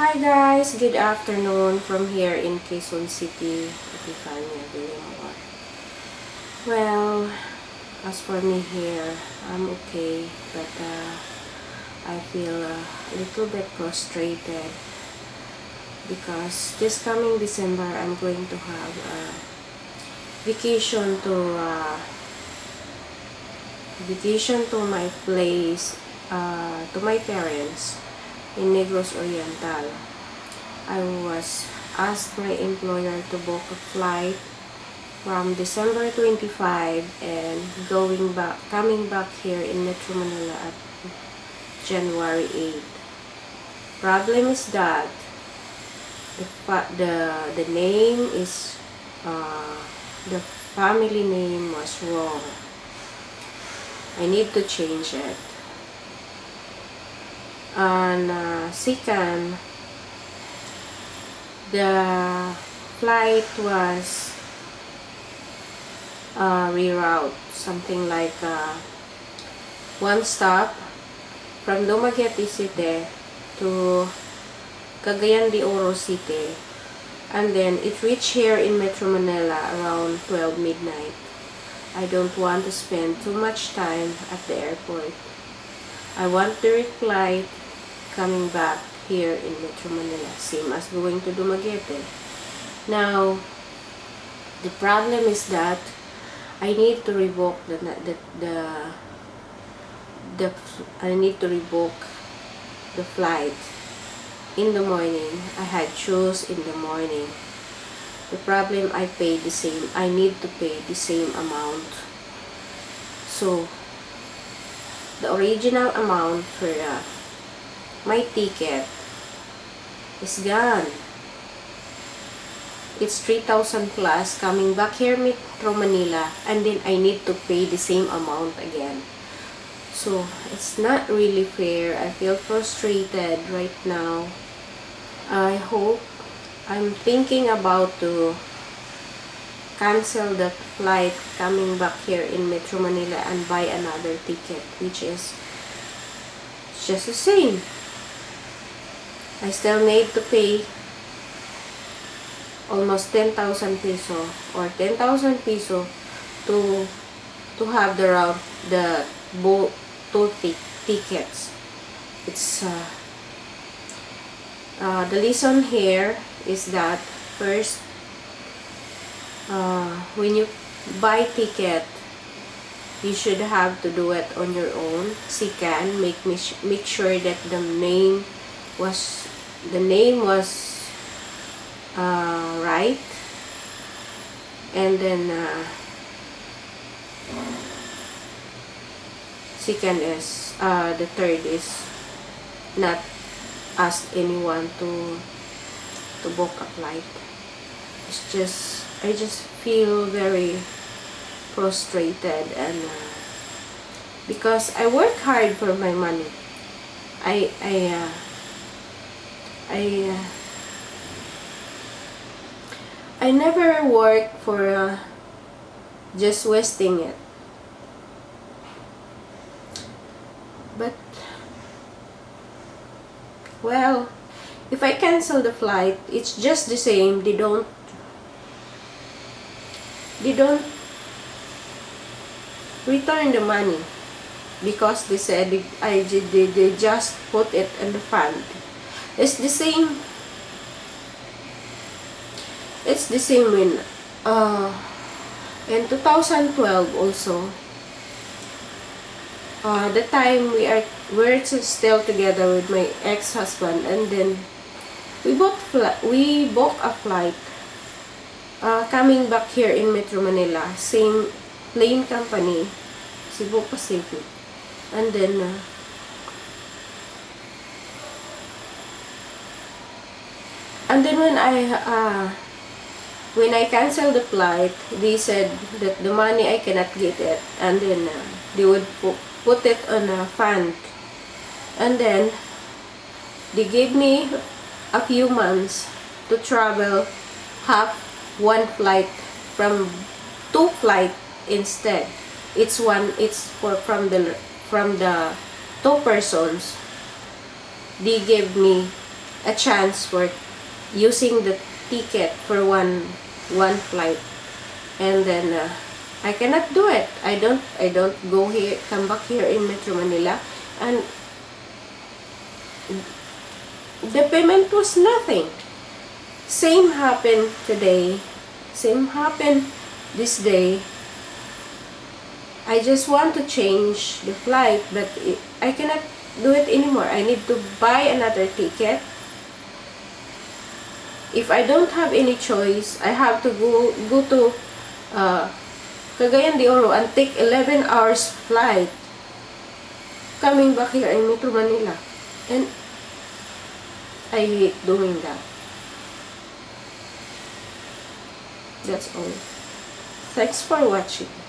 Hi guys! Good afternoon from here in Quezon City, California. Well, as for me here, I'm okay, but I feel a little bit frustrated because this coming December, I'm going to have a vacation to my place, to my parents in Negros Oriental. I was asked my employer to book a flight from December 25 and coming back here in Metro Manila at January 8. Problem is that the name is the family name was wrong. I need to change it. And second, the flight was reroute, something like one stop from Dumaguete City to Cagayan de Oro City, and then it reached here in Metro Manila around 12 midnight. I don't want to spend too much time at the airport. I want the flight coming back here in Metro Manila, same as going to Dumaguete. Now, the problem is that I need to revoke the flight in the morning. I had shows in the morning. The problem, I need to pay the same amount. So the original amount for my ticket is gone. It's 3,000 plus coming back here Metro Manila, and then I need to pay the same amount again. So it's not really fair. I feel frustrated right now. I hope, I'm thinking about to cancel the flight coming back here in Metro Manila and buy another ticket, which is just the same. I still need to pay almost 10,000 peso or 10,000 peso to have the route, the two tickets. It's the lesson here is that first, when you buy ticket, you should have to do it on your own. Second, make sure that the name was right, and then the third is not ask anyone to book a flight. It's just, I just feel very frustrated, and because I work hard for my money, I never work for just wasting it. But, well, if I cancel the flight, it's just the same. They don't return the money because they said they just put it in the fund. It's the same. It's the same when in 2012 also. The time we're still together with my ex-husband, and then we booked a flight coming back here in Metro Manila, same plane company, Cebu Pacific, and then when I canceled the flight, they said that the money, I cannot get it, and then they would put it on a fund. And then they gave me a few months to travel, have one flight from two flight instead. It's one. It's for from the two persons. They gave me a transfer using the ticket for one flight, and then I cannot do it. I don't go here, come back here in Metro Manila, and the payment was nothing. Same happened today, same happened this day. I just want to change the flight, but I cannot do it anymore. I need to buy another ticket. If I don't have any choice, I have to go to Cagayan de Oro and take 11 hours flight coming back here in Metro Manila, and I hate doing that. That's all. Thanks for watching.